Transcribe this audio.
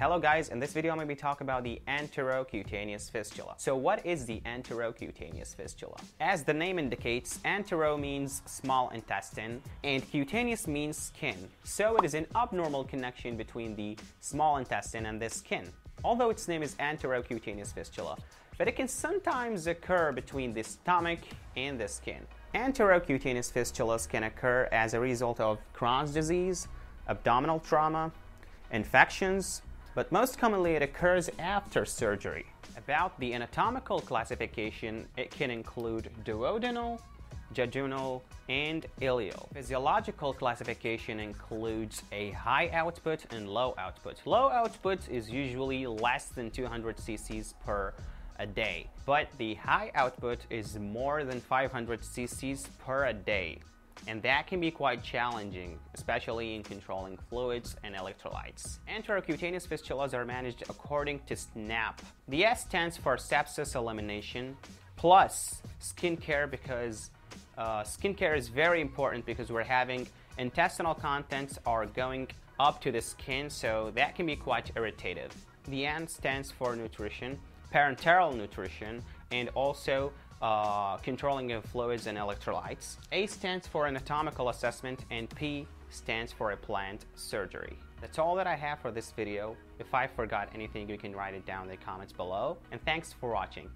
Hello guys, in this video I'm going to be talking about the enterocutaneous fistula. So what is the enterocutaneous fistula? As the name indicates, entero means small intestine and cutaneous means skin. So it is an abnormal connection between the small intestine and the skin. Although its name is enterocutaneous fistula, but it can sometimes occur between the stomach and the skin. Enterocutaneous fistulas can occur as a result of Crohn's disease, abdominal trauma, infections, but most commonly it occurs after surgery. About the anatomical classification, it can include duodenal, jejunal, and ileal. Physiological classification includes a high output and low output. Low output is usually less than 200 cc's per a day, but the high output is more than 500 cc's per a day. And that can be quite challenging, especially in controlling fluids and electrolytes. Enterocutaneous fistulas are managed according to SNAP. The S stands for sepsis elimination, plus skin care, because skin care is very important because we're having intestinal contents are going up to the skin, so that can be quite irritative. The N stands for nutrition, parenteral nutrition, and also controlling of fluids and electrolytes. A stands for anatomical assessment, and P stands for a planned surgery. That's all that I have for this video. If I forgot anything, you can write it down in the comments below. And thanks for watching.